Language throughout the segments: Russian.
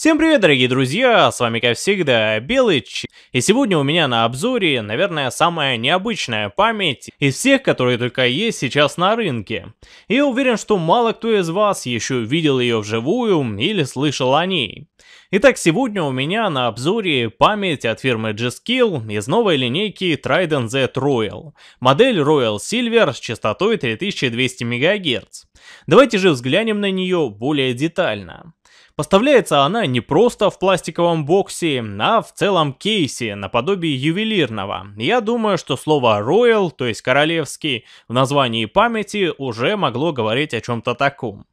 Всем привет, дорогие друзья, с вами как всегда Белыч, и сегодня у меня на обзоре, наверное, самая необычная память из всех, которые только есть сейчас на рынке. Я уверен, что мало кто из вас еще видел ее вживую или слышал о ней. Итак, сегодня у меня на обзоре память от фирмы G-Skill из новой линейки Trident Z Royal, модель Royal Silver с частотой 3200 МГц. Давайте же взглянем на нее более детально. Поставляется она не просто в пластиковом боксе, а в целом кейсе, наподобие ювелирного. Я думаю, что слово Royal, то есть королевский, в названии памяти уже могло говорить о чем-то таком.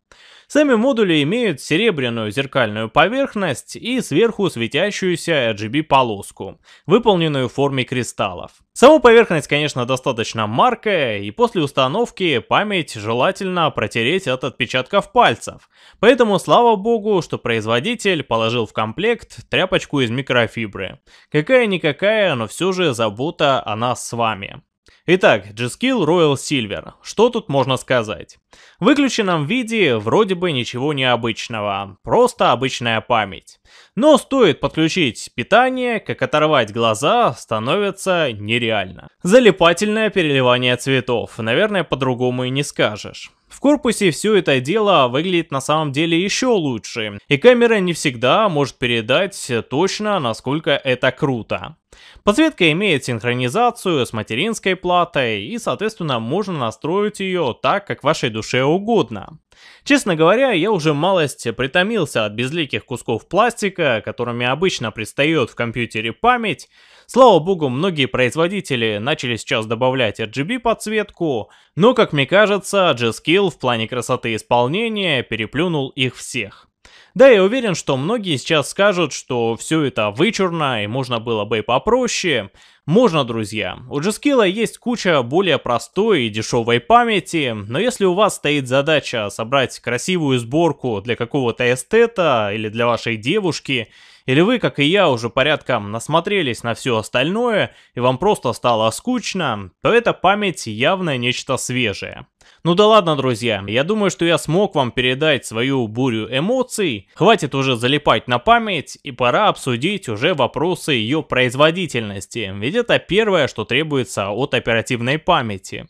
Сами модули имеют серебряную зеркальную поверхность и сверху светящуюся RGB полоску, выполненную в форме кристаллов. Саму поверхность, конечно, достаточно маркая, и после установки память желательно протереть от отпечатков пальцев. Поэтому слава богу, что производитель положил в комплект тряпочку из микрофибры. Какая-никакая, но все же забота о нас с вами. Итак, G-Skill Royal Silver. Что тут можно сказать? В выключенном виде вроде бы ничего необычного, просто обычная память. Но стоит подключить питание, как оторвать глаза становится нереально. Залипательное переливание цветов, наверное, по-другому и не скажешь. В корпусе все это дело выглядит на самом деле еще лучше, и камера не всегда может передать точно, насколько это круто. Подсветка имеет синхронизацию с материнской платой, и, соответственно, можно настроить ее так, как вашей душе угодно. Честно говоря, я уже малость притомился от безликих кусков пластика, которыми обычно пристает в компьютере память. Слава богу, многие производители начали сейчас добавлять RGB подсветку, но, как мне кажется, G-Skill в плане красоты исполнения переплюнул их всех. Да, я уверен, что многие сейчас скажут, что все это вычурно и можно было бы и попроще. Можно, друзья. У G-Skill есть куча более простой и дешевой памяти, но если у вас стоит задача собрать красивую сборку для какого-то эстета или для вашей девушки, или вы, как и я, уже порядком насмотрелись на все остальное и вам просто стало скучно, то эта память явно нечто свежее. Ну да ладно, друзья, я думаю, что я смог вам передать свою бурю эмоций, хватит уже залипать на память и пора обсудить уже вопросы ее производительности, ведь это первое, что требуется от оперативной памяти.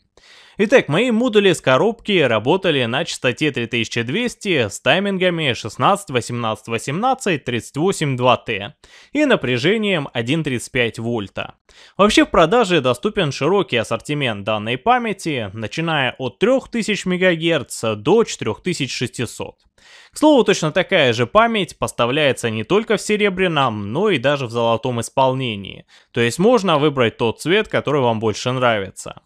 Итак, мои модули с коробки работали на частоте 3200 с таймингами 16, 18, 18, 38, 2Т и напряжением 1,35 вольта. Вообще в продаже доступен широкий ассортимент данной памяти, начиная от 3000 МГц до 4600. К слову, точно такая же память поставляется не только в серебряном, но и даже в золотом исполнении, то есть можно выбрать тот цвет, который вам больше нравится.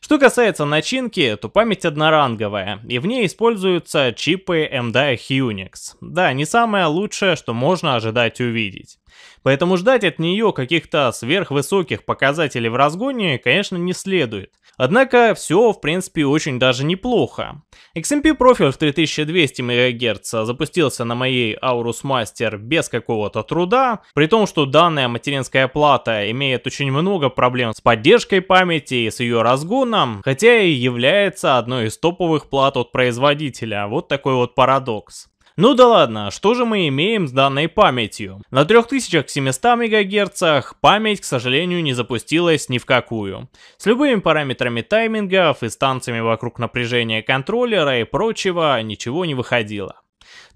Что касается начинки, то память одноранговая, и в ней используются чипы AMD Hynix. Да, не самое лучшее, что можно ожидать увидеть. Поэтому ждать от нее каких-то сверхвысоких показателей в разгоне, конечно, не следует. Однако, все, в принципе, очень даже неплохо. XMP профиль в 3200 МГц запустился на моей Aorus Master без какого-то труда, при том, что данная материнская плата имеет очень много проблем с поддержкой памяти и с ее разгоном, хотя и является одной из топовых плат от производителя. Вот такой вот парадокс. Ну да ладно, что же мы имеем с данной памятью? На 3700 МГц память, к сожалению, не запустилась ни в какую. С любыми параметрами таймингов и станциями вокруг напряжения контроллера и прочего ничего не выходило.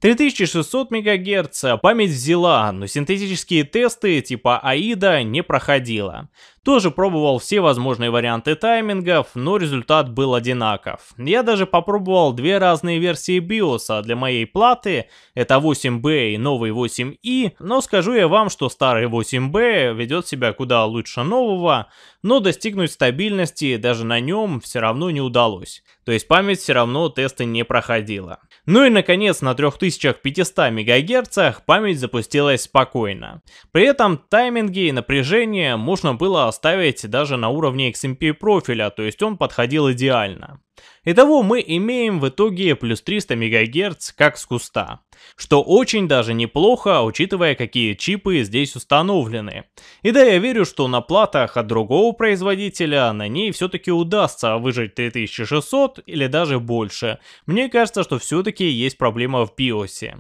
3600 МГц память взяла, но синтетические тесты типа AIDA не проходила. Тоже пробовал все возможные варианты таймингов, но результат был одинаков. Я даже попробовал две разные версии BIOS для моей платы, это 8B и новый 8i, но скажу я вам, что старый 8B ведет себя куда лучше нового, но достигнуть стабильности даже на нем все равно не удалось, то есть память все равно тесты не проходила. Ну и наконец на 3500 МГц память запустилась спокойно. При этом тайминги и напряжение можно было оставить даже на уровне XMP профиля, то есть он подходил идеально. Итого мы имеем в итоге плюс 300 МГц как с куста. Что очень даже неплохо, учитывая, какие чипы здесь установлены. И да, я верю, что на платах от другого производителя на ней все-таки удастся выжать 3600 или даже больше. Мне кажется, что все-таки есть проблема в биосе.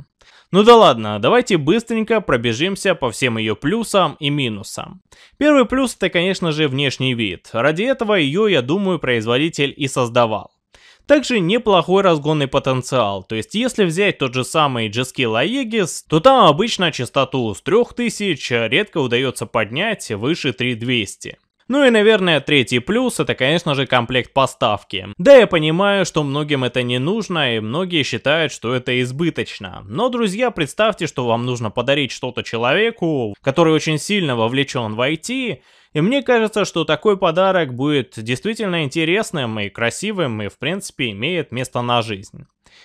Ну да ладно, давайте быстренько пробежимся по всем ее плюсам и минусам. Первый плюс — это, конечно же, внешний вид. Ради этого ее, я думаю, производитель и создавал. Также неплохой разгонный потенциал, то есть если взять тот же самый G-Skill Aegis, то там обычно частоту с 3000 редко удается поднять выше 3200. Ну и, наверное, третий плюс — это, конечно же, комплект поставки. Да, я понимаю, что многим это не нужно, и многие считают, что это избыточно. Но, друзья, представьте, что вам нужно подарить что-то человеку, который очень сильно вовлечен в IT, и мне кажется, что такой подарок будет действительно интересным и красивым, и, в принципе, имеет место на жизнь.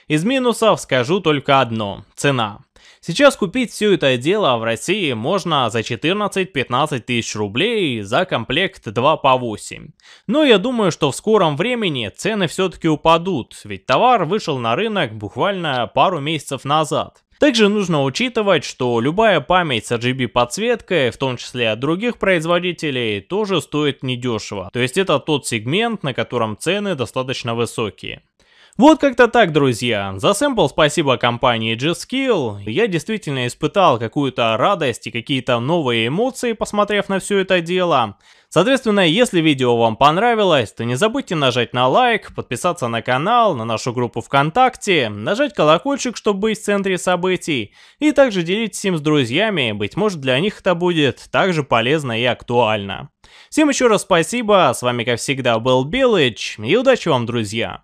Из минусов скажу только одно – цена. Сейчас купить все это дело в России можно за 14-15 тысяч рублей за комплект 2x8. Но я думаю, что в скором времени цены все-таки упадут, ведь товар вышел на рынок буквально пару месяцев назад. Также нужно учитывать, что любая память с RGB подсветкой, в том числе от других производителей, тоже стоит недешево. То есть это тот сегмент, на котором цены достаточно высокие. Вот как-то так, друзья. За сэмпл спасибо компании G-Skill. Я действительно испытал какую-то радость и какие-то новые эмоции, посмотрев на все это дело. Соответственно, если видео вам понравилось, то не забудьте нажать на лайк, подписаться на канал, на нашу группу ВКонтакте, нажать колокольчик, чтобы быть в центре событий, и также делитесь им с друзьями, быть может, для них это будет также полезно и актуально. Всем еще раз спасибо, с вами как всегда был Белыч, и удачи вам, друзья!